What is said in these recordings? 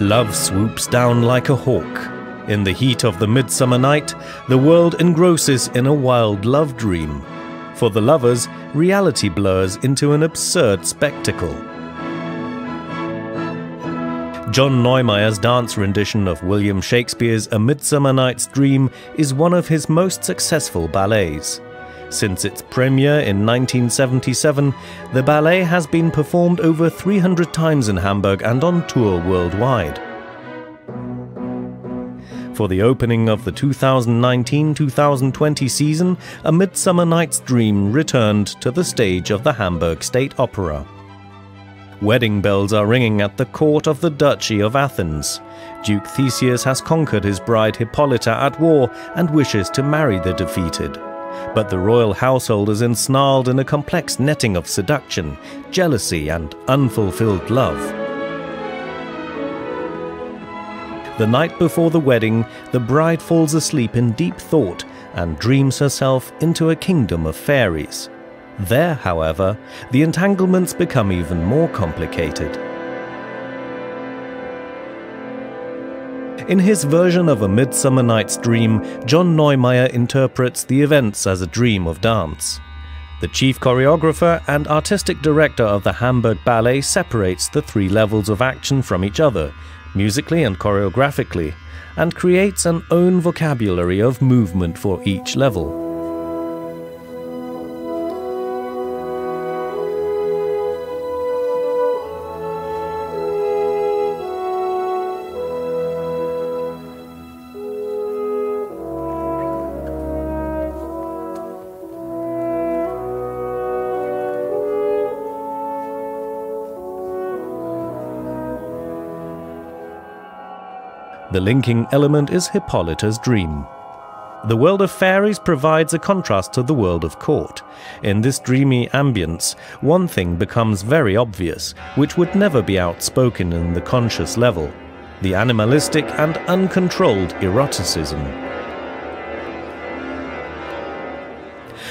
Love swoops down like a hawk. In the heat of the midsummer night, the world engrosses in a wild love dream. For the lovers, reality blurs into an absurd spectacle. John Neumeier's dance rendition of William Shakespeare's A Midsummer Night's Dream is one of his most successful ballets. Since its premiere in 1977, the ballet has been performed over 300 times in Hamburg and on tour worldwide. For the opening of the 2019-2020 season, A Midsummer Night's Dream returned to the stage of the Hamburg State Opera. Wedding bells are ringing at the court of the Duchy of Athens. Duke Theseus has conquered his bride Hippolyta at war and wishes to marry the defeated. But the royal household is ensnarled in a complex netting of seduction, jealousy, and unfulfilled love. The night before the wedding, the bride falls asleep in deep thought and dreams herself into a kingdom of fairies. There, however, the entanglements become even more complicated. In his version of A Midsummer Night's Dream, John Neumeier interprets the events as a dream of dance. The chief choreographer and artistic director of the Hamburg Ballet separates the three levels of action from each other, musically and choreographically, and creates an own vocabulary of movement for each level. The linking element is Hippolyta's dream. The world of fairies provides a contrast to the world of court. In this dreamy ambience, one thing becomes very obvious, which would never be outspoken in the conscious level: the animalistic and uncontrolled eroticism.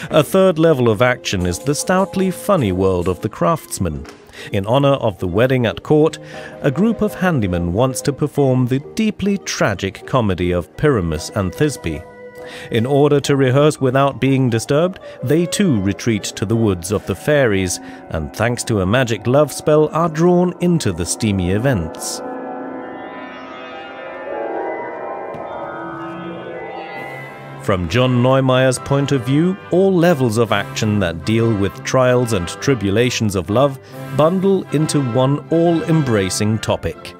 A third level of action is the stoutly funny world of the craftsman. In honor of the wedding at court, a group of handymen wants to perform the deeply tragic comedy of Pyramus and Thisbe. In order to rehearse without being disturbed, they too retreat to the woods of the fairies, and thanks to a magic love spell are drawn into the steamy events. From John Neumeier's point of view, all levels of action that deal with trials and tribulations of love bundle into one all-embracing topic: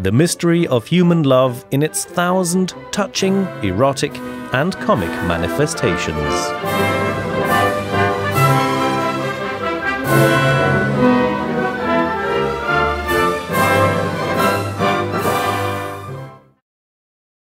the mystery of human love in its thousand touching, erotic, and comic manifestations.